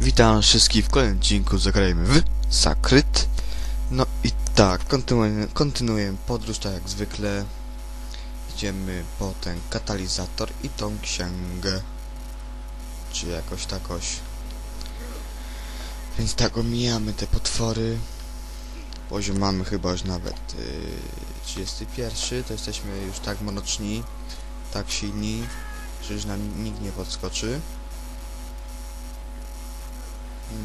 Witam wszystkich w kolejnym odcinku, zagrajmy w Sacred. No i tak, kontynuujemy podróż, tak jak zwykle. Idziemy po ten katalizator i tą księgę. Czy jakoś takoś. Więc tak, omijamy te potwory. Poziom mamy chyba już nawet 31, to jesteśmy już tak mroczni, tak silni, że już nam nikt nie podskoczy.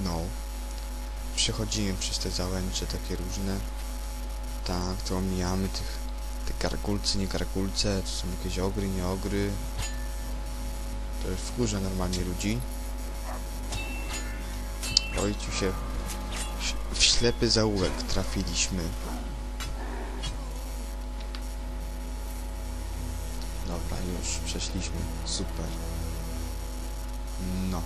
No, przechodzimy przez te załęcze takie różne. Tak, to omijamy te karkulce, nie karkulce, to są jakieś ogry, nie ogry. To już wkurza normalnie ludzi. Oj, tu się w ślepy zaułek trafiliśmy. Dobra, już przeszliśmy, super. No.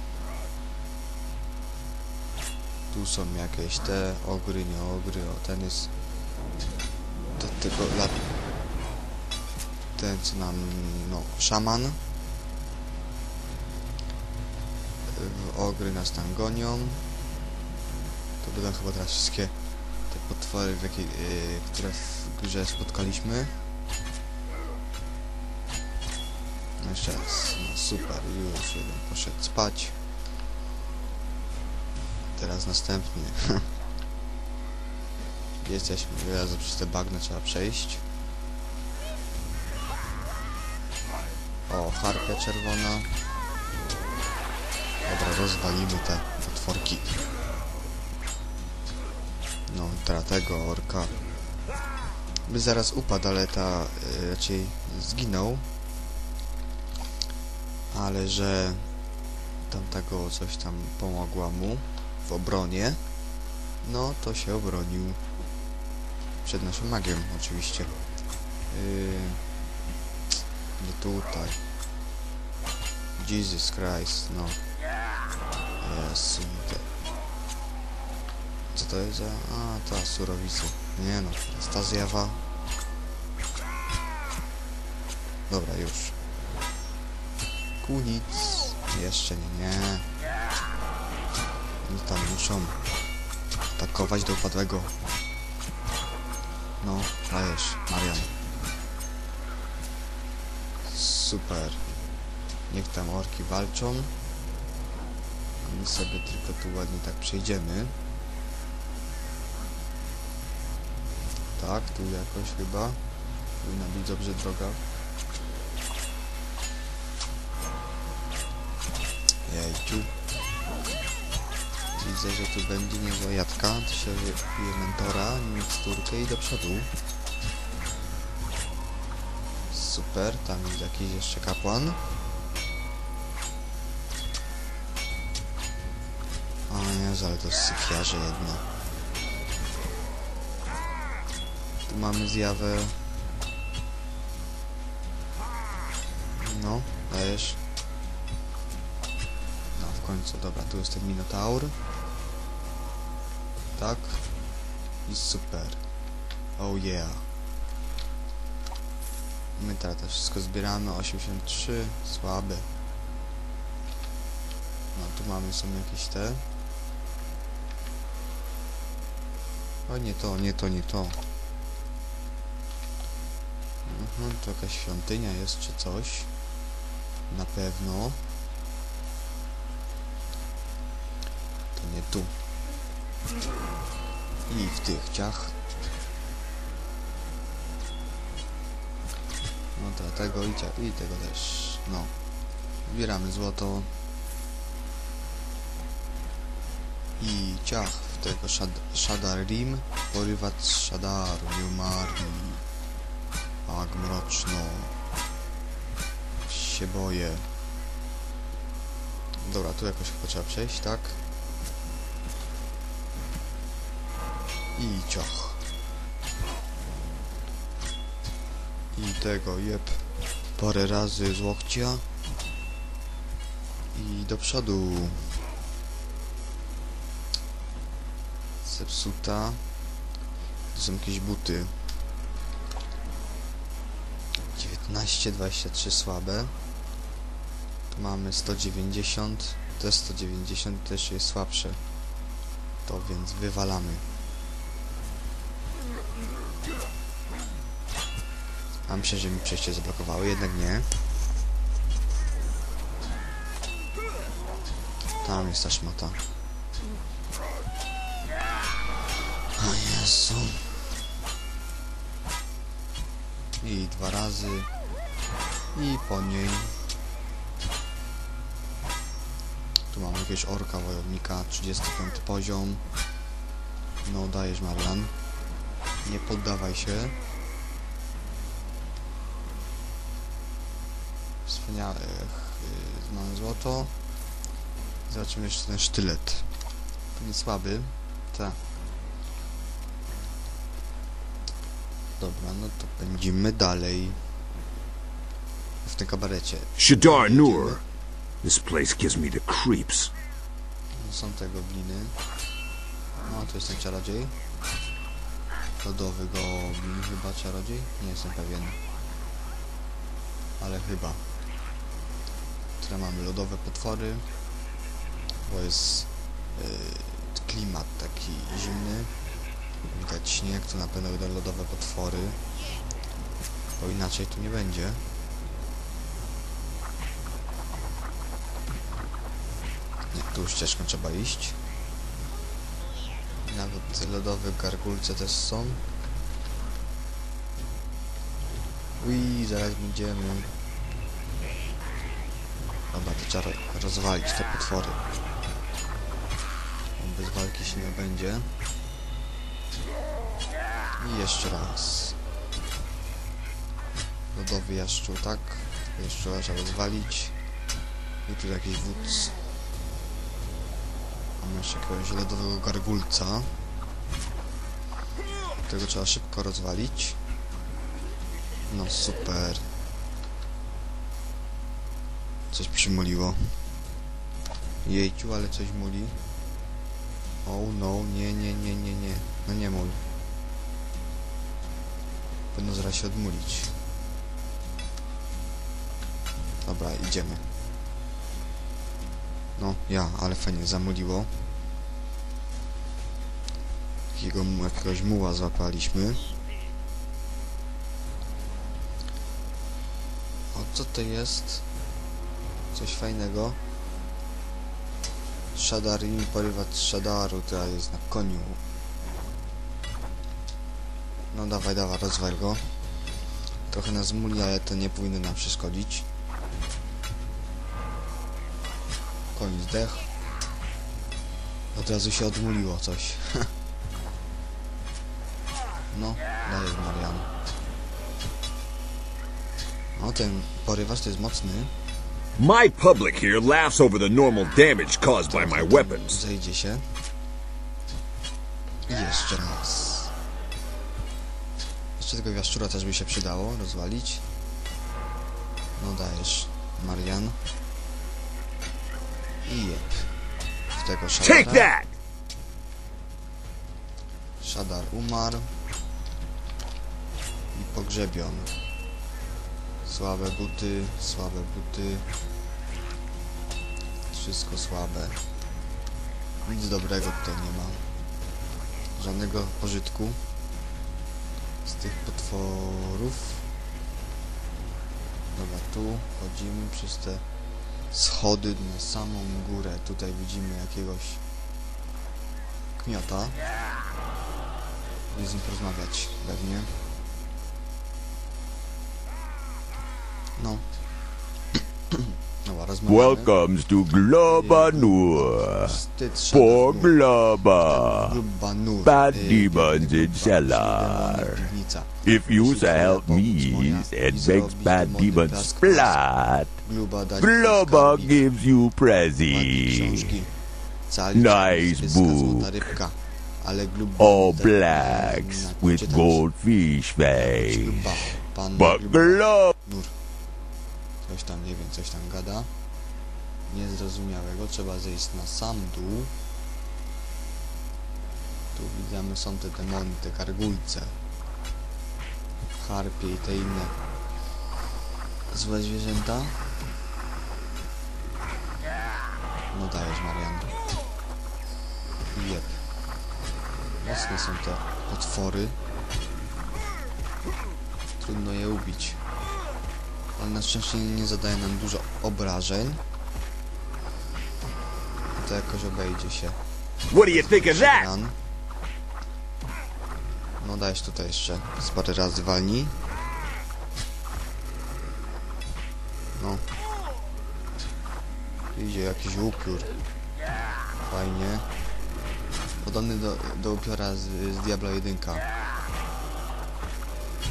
Tu są jakieś te ogry, nie ogry, o ten jest do tego lat. Ten co nam, no, szaman. Ogry nas tam gonią. To będą chyba teraz wszystkie te potwory, które w grze spotkaliśmy. No jeszcze raz, no super, już jeden poszedł spać. Teraz następny. Jesteśmy, wyrazu przez te bagna trzeba przejść. O, harpia czerwona. Dobra, rozwalimy te potworki. No, teraz tego orka by zaraz upadł, ale ta raczej zginął. Ale że tamtego coś tam pomogła mu w obronie, no to się obronił przed naszą magią oczywiście. No tutaj Jesus Christ, no yes. Co to jest za... a, ta surowica, nie no, ta zjawa. Dobra, już kunic, jeszcze nie. Oni tam muszą atakować do upadłego. No, dajesz, Marian. Super. Niech tam orki walczą. A my sobie tylko tu ładnie tak przejdziemy. Tak, tu jakoś chyba powinna być dobrze droga. Jejciu. Widzę, że tu będzie niezła jadka, to się wypije mentora, miksturkę i do przodu. Super, tam jest jakiś jeszcze kapłan. O nie, ale to sypiarze jedna. Tu mamy zjawę. No, dajesz. No, w końcu, dobra, tu jest ten minotaur. Tak i super. Oh yeah. My teraz to wszystko zbieramy. 83, słaby. No tu mamy, są jakieś te. O nie to, nie to, nie to. Mhm, to jakaś świątynia jest czy coś. Na pewno. To nie tu. I w tych ciach. No to tego i ciach, i tego też. No. Zbieramy złoto. I ciach w tego Shadar'Nur. Porywać Shadar'Nur. Tak mroczno. Się boję. Dobra, tu jakoś chyba trzeba przejść, tak? I cioch. I tego jeb parę razy z łokcia. I do przodu. Zepsuta. To są jakieś buty. 19, 23 słabe. Tu mamy 190. te 190 też jest słabsze. To więc wywalamy. A myślę, że mi przejście zablokowały, jednak nie. Tam jest ta szmata. O Jezu. I dwa razy. I po niej. Tu mam jakiegoś orka wojownika, 35 poziom. No dajesz, Marian. Nie poddawaj się. Wspaniałe. Mamy złoto. Zobaczymy jeszcze ten sztylet. To nie słaby. Tak. Dobra, no to będziemy dalej. W tym kabarecie. Shadar'Nur. This place gives me the creeps. Są te gobliny. No, to jest ten czarodziej. Lodowy goblin, chyba czarodziej? Nie jestem pewien. Ale chyba. Tutaj mamy lodowe potwory. Bo jest klimat taki zimny. Widać śnieg, to na pewno będą lodowe potwory. Bo inaczej tu nie będzie. Nie, tu ścieżką trzeba iść. Nawet lodowe gargulce też są. Ui, zaraz będziemy. Dobra, to trzeba rozwalić te potwory. Bez walki się nie będzie. I jeszcze raz. Lodowy jaszczur, tak? Jeszcze raz trzeba rozwalić. I tu jakiś wódz. Mamy jeszcze jakiegoś lodowego gargulca. Tego trzeba szybko rozwalić. No super. Coś przymuliło. Jejciu, ale coś muli. Oh no, nie. No nie mul. Powinno zaraz się odmulić. Dobra, idziemy. No, ja, ale fajnie, zamuliło. Jakiegoś muła złapaliśmy. O, co to jest? Coś fajnego. Shadarin porywa Shadaru, która jest na koniu. No dawaj, rozwal go. Trochę nas muli, ale to nie powinno nam przeszkodzić. Koń zdech. Od razu się odmuliło coś. No, dajesz, Marian. No ten porywacz to jest mocny. My public here laughs over the normal damage caused by my weapons. Zejdzie się. I jeszcze raz. Jeszcze tego jaszczura też by się przydało rozwalić. No dajesz, Marian. I jeb. W tego Shadara. Shadar umarł. I pogrzebion. Słabe buty, słabe buty. Wszystko słabe. Nic dobrego tutaj nie ma. Żadnego pożytku z tych potworów. Dobra, tu chodzimy przez te schody na samą górę. Tutaj widzimy jakiegoś kmiota. Będziemy z nim porozmawiać pewnie. No. Welcomes to Globa'Nur. For Globa. Bad demons in cellar. If you help me and makes bad demons splat, Globa gives you prezzy. Nice book. All blacks with goldfish face. But Globa. Coś tam, nie wiem, coś tam gada. Niezrozumiałego. Trzeba zejść na sam dół. Tu widzimy, są te demony, te kargulce. Harpie i te inne złe zwierzęta. No dajesz, Marian. Jeb. Mocne są te potwory. Trudno je ubić. Ale na szczęście nie zadaje nam dużo obrażeń. To jakoś obejdzie się. No dajesz tutaj jeszcze. Z parę razy walni. No. Idzie jakiś upiór. Fajnie. Podobny do upiora z Diablo 1.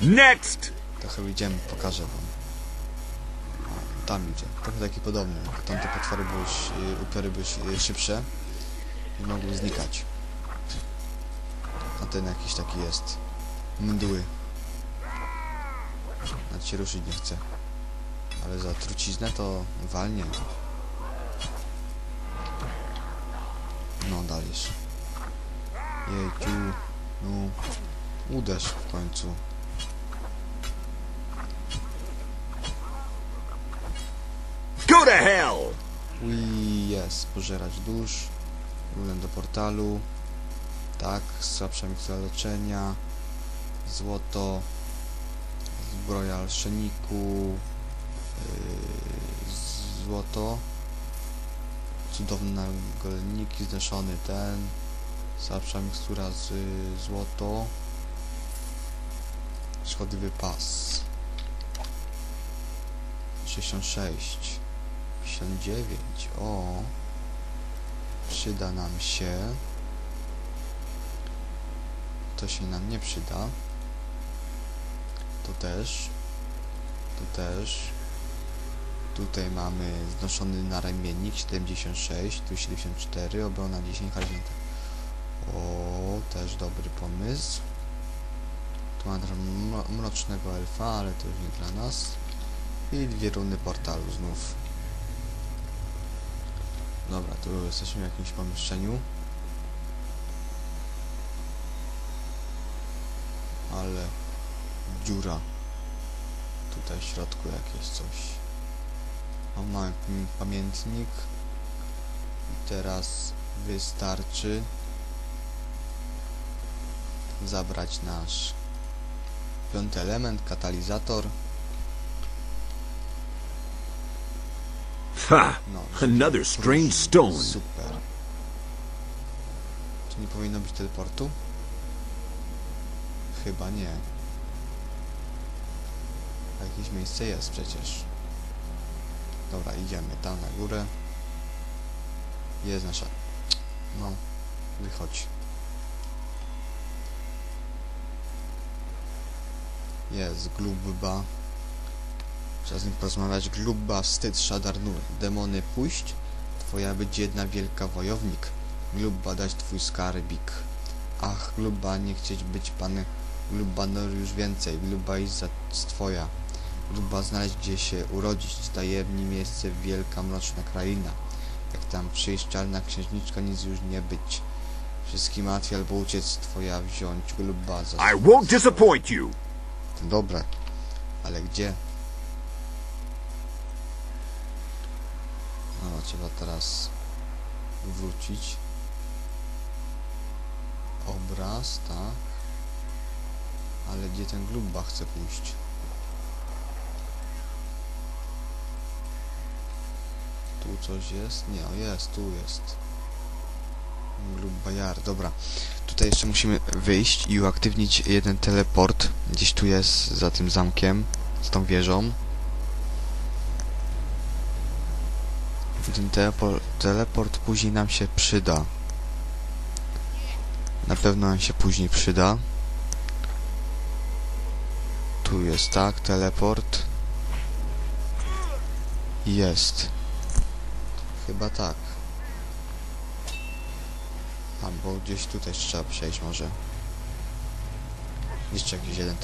Next! To chyba idziemy, pokażę wam. Tam idzie. Trochę taki podobny. Tamte potwory były, upiory były szybsze i mogły znikać. A ten jakiś taki jest. Mdły. Nawet się ruszyć nie chce. Ale za truciznę to walnie. No dalisz. Jejciu. No. Uderz w końcu. Go to hell! Ui, jest. Pożerać dusz. Ulem do portalu. Tak. Słabsza mikstura leczenia. Złoto. Zbroja alszeniku. Złoto. Cudowne golenniki, znoszony ten. Słabsza mikstura z złoto. Szkodliwy pas. 66. 59. O. Przyda nam się. To się nam nie przyda. To też. To też. Tutaj mamy znoszony na ramiennik 76, tu 74, obrona 10, charyzmata. O, też dobry pomysł. Tu mamy mrocznego elfa, ale to już nie dla nas. I dwie runy portalu znów. Dobra, tu jesteśmy w jakimś pomieszczeniu. Ale dziura. Tutaj w środku jakieś coś. Mam pamiętnik i teraz wystarczy zabrać nasz piąty element, katalizator. Ha! Another strange stone. Super. Czy nie powinno być teleportu? Chyba nie. Jakieś miejsce jest przecież. Dobra, idziemy tam na górę. Jest nasza... No, wychodź. Jest Globa. Trzeba z nim porozmawiać. Globa, wstyd, Shadar'Nur. Demony pójść, twoja być jedna wielka wojownik. Globa, dać twój skarbik. Ach, Globa, nie chcieć być panem. Globa'Nur już więcej. Globa jest twoja. Globa, znaleźć gdzie się urodzić, tajemne miejsce, wielka mroczna kraina. Jak tam przyjść, czarna księżniczka, nic już nie być. Wszystkim łatwiej albo uciec, twoja wziąć Globa za I won't disappoint you. Dobra, ale gdzie? No, trzeba teraz wrócić. Obraz, tak. Ale gdzie ten Globa chce pójść? Tu coś jest? Nie, jest, tu jest. Globajar, dobra. Tutaj jeszcze musimy wyjść i uaktywnić jeden teleport. Gdzieś tu jest, za tym zamkiem, z tą wieżą. Ten teleport później nam się przyda. Na pewno nam się później przyda. Tu jest, tak, teleport. Jest. Chyba tak. Albo gdzieś tutaj trzeba przejść może. Jeszcze jakiś jeden